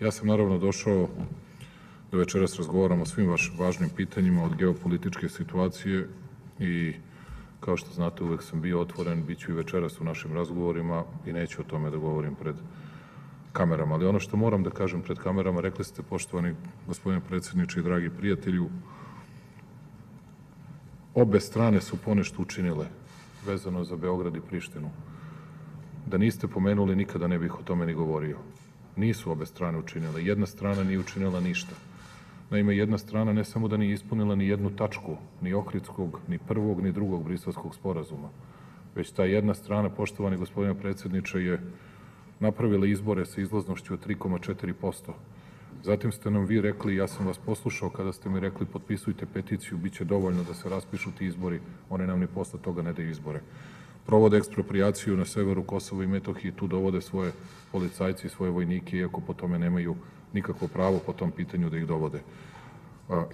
Ja sam naravno došao da večeras razgovaramo o svim vašim važnim pitanjima od geopolitičke situacije i kao što znate uvek sam bio otvoren, bit ću i večeras u našim razgovorima i neću o tome da govorim pred kamerama. Ali ono što moram da kažem pred kamerama, rekli ste poštovani gospodine predsjedniče i dragi prijatelju, obe strane su ponešto učinile vezano za Beograd i Prištinu. Da niste pomenuli, nikada ne bih o tome ni govorio. Nisu obe strane učinile. Jedna strana nije učinila ništa. Naime, jedna strana ne samo da nije ispunila ni jednu tačku, ni Ohridskog, ni prvog, ni drugog Briselskog sporazuma, već ta jedna strana, poštovani gospodine predsjedniče, je napravila izbore sa izlaznošću od 3,4%. Zatim ste nam vi rekli, ja sam vas poslušao kada ste mi rekli potpisujte peticiju, bit će dovoljno da se raspišu ti izbori, one nam ni posle toga ne daju izbore. Provode ekspropriaciju na severu Kosova i Metohiji, tu dovode svoje policajci i svoje vojnike, iako po tome nemaju nikakvo pravo po tom pitanju da ih dovode.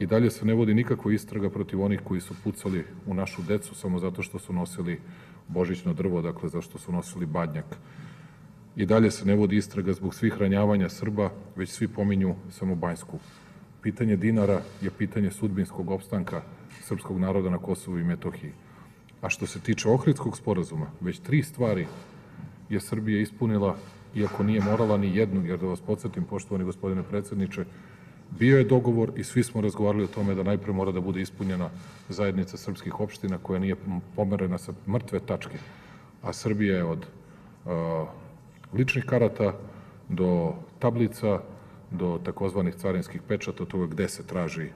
I dalje se ne vodi nikakva istraga protiv onih koji su pucali u našu decu samo zato što su nosili božićno drvo, dakle zašto su nosili badnjak. I dalje se ne vodi istraga zbog svih ranjavanja Srba, već svi pominju samo Banjsku. Pitanje dinara je pitanje sudbinskog opstanka srpskog naroda na Kosovu i Metohiji. A što se tiče Ohridskog sporazuma, već tri stvari je Srbija ispunila, iako nije morala ni jednu, jer da vas podsjetim, poštovani gospodine predsjedniče, bio je dogovor i svi smo razgovarali o tome da najpre mora da bude ispunjena zajednica srpskih opština koja nije pomerena sa mrtve tačke. A Srbija je od ličnih karata do tablica, do takozvanih carinskih pečata, to uvek gde se traži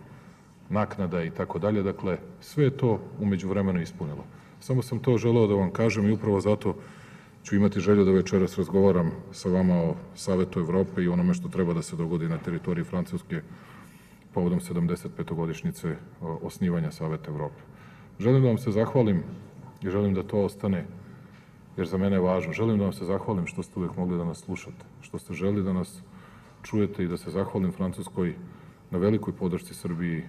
naknada i tako dalje. Dakle, sve je to umeđu vremenu ispunilo. Samo sam to želeo da vam kažem i upravo zato ću imati želju da večeras razgovaram sa vama o Savetu Evrope i onome što treba da se dogodi na teritoriji Francuske povodom 75-godišnjice osnivanja Saveta Evrope. Želim da vam se zahvalim i želim da to ostane, jer za mene je važno. Želim da vam se zahvalim što ste uvijek mogli da nas slušate, što ste želeli da nas čujete i da se zahvalim Francuskoj na velikoj podršci Srbiji,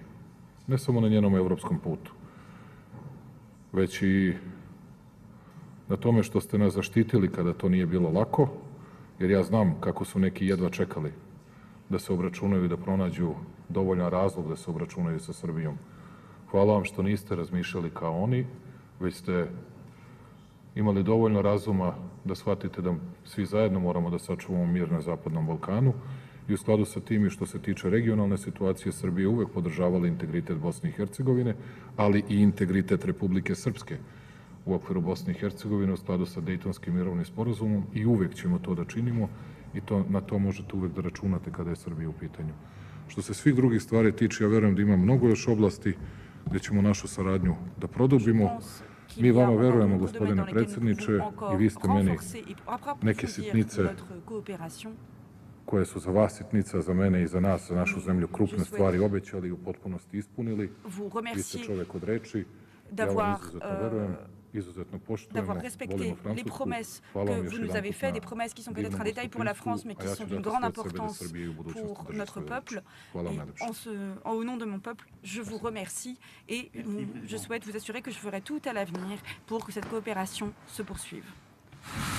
ne samo na njenom evropskom putu, već i na tome što ste nas zaštitili kada to nije bilo lako, jer ja znam kako su neki jedva čekali da se obračunaju i da pronađu dovoljan razlog da se obračunaju sa Srbijom. Hvala vam što niste razmišljali kao oni, već ste imali dovoljno razuma da shvatite da svi zajedno moramo da sačuvamo mir na Zapadnom Balkanu i u skladu sa tim i što se tiče regionalne situacije Srbije uvek podržavala integritet Bosne i Hercegovine, ali i integritet Republike Srpske u okviru Bosne i Hercegovine u skladu sa Dejtovskim mirovnim sporazumom i uvek ćemo to da činimo i na to možete uvek da računate kada je Srbija u pitanju. Što se svih drugih stvari tiče, ja verujem da ima mnogo još oblasti gdje ćemo našu saradnju da produbimo. Mi vama verujemo, gospodine predsjedniče, i vi ste meni neke sitnice koje su za vas sitnica, za mene i za nas, za našu zemlju, krupne stvari obećali i u potpunosti ispunili. Vi ste čovjek od reči, ja vam izuzetno verujem, izuzetno poštujemo, volimo Francusku. Hvala vam još jedan put na divnom gostinsku, a ja ću dati sve sebe da Srbije i u budućnosti držati svoje reči. Hvala vam najljepše. Merci.